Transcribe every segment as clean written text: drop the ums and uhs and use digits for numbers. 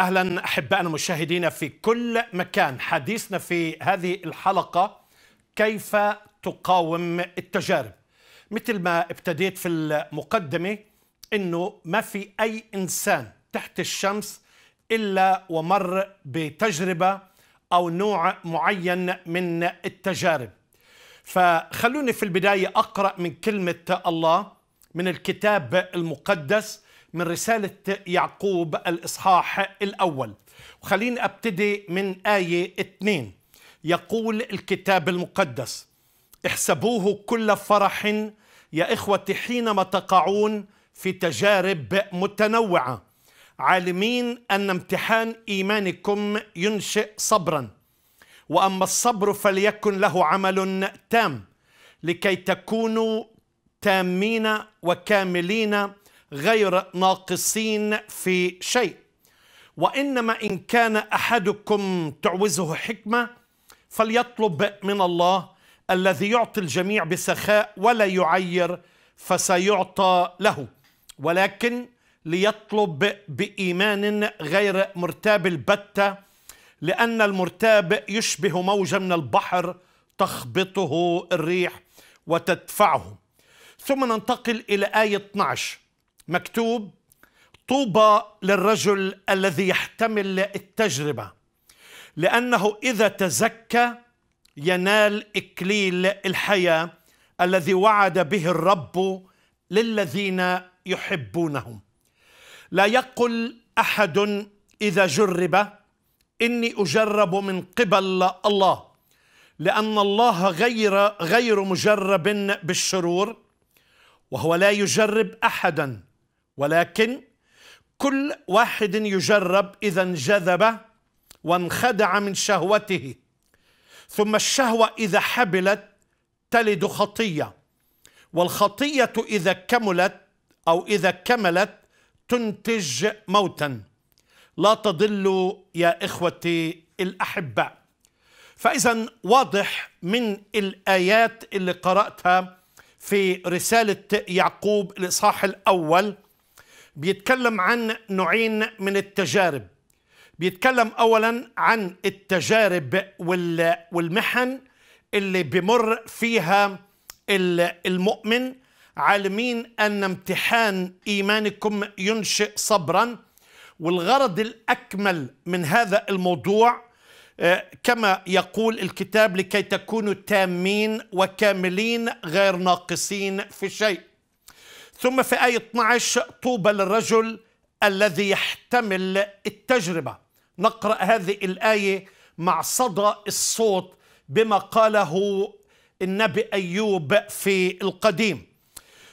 أهلا أحبائنا المشاهدين في كل مكان. حديثنا في هذه الحلقة كيف تقاوم التجارب. مثل ما ابتديت في المقدمة أنه ما في أي إنسان تحت الشمس إلا ومر بتجربة أو نوع معين من التجارب. فخلوني في البداية أقرأ من كلمة الله من الكتاب المقدس من رسالة يعقوب الإصحاح الأول، وخليني أبتدي من آية 2. يقول الكتاب المقدس: احسبوه كل فرح يا إخوتي حينما تقعون في تجارب متنوعة، عالمين أن امتحان إيمانكم ينشئ صبرا، وأما الصبر فليكن له عمل تام لكي تكونوا تامين وكاملين غير ناقصين في شيء. وإنما إن كان أحدكم تعوزه حكمة فليطلب من الله الذي يعطي الجميع بسخاء ولا يعير فسيعطى له، ولكن ليطلب بإيمان غير مرتاب البتة، لأن المرتاب يشبه موجة من البحر تخبطه الريح وتدفعه. ثم ننتقل إلى آية 12 مكتوب: طوبى للرجل الذي يحتمل التجربة، لأنه إذا تزكى ينال إكليل الحياة الذي وعد به الرب للذين يحبونهم. لا يقل أحد إذا جرب إني أجرب من قبل الله، لأن الله غير مجرب بالشرور، وهو لا يجرب أحدا، ولكن كل واحد يجرب إذا انجذب وانخدع من شهوته، ثم الشهوة إذا حبلت تلد خطية، والخطية إذا كملت أو إذا كملت تنتج موتا. لا تضلوا يا إخوتي الأحباء. فإذا واضح من الآيات اللي قرأتها في رسالة يعقوب الإصحاح الأول بيتكلم عن نوعين من التجارب. بيتكلم أولا عن التجارب والمحن اللي بمر فيها المؤمن، عالمين أن امتحان إيمانكم ينشئ صبرا. والغرض الأكمل من هذا الموضوع كما يقول الكتاب لكي تكونوا تامين وكاملين غير ناقصين في شيء. ثم في آية 12: طوبى للرجل الذي يحتمل التجربة. نقرأ هذه الآية مع صدى الصوت بما قاله النبي أيوب في القديم.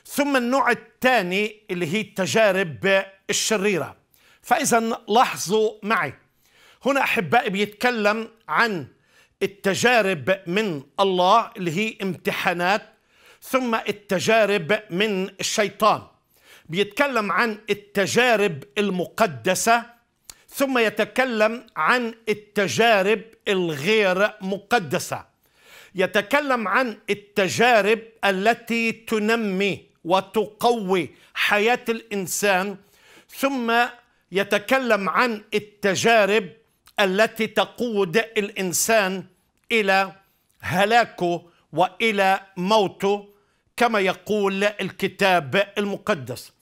ثم النوع الثاني اللي هي التجارب الشريرة. فإذا لاحظوا معي هنا أحبائي بيتكلم عن التجارب من الله اللي هي امتحانات، ثم التجارب من الشيطان. بيتكلم عن التجارب المقدسة، ثم يتكلم عن التجارب الغير مقدسة. يتكلم عن التجارب التي تنمي وتقوي حياة الإنسان، ثم يتكلم عن التجارب التي تقود الإنسان إلى هلاكه وإلى موته كما يقول الكتاب المقدس.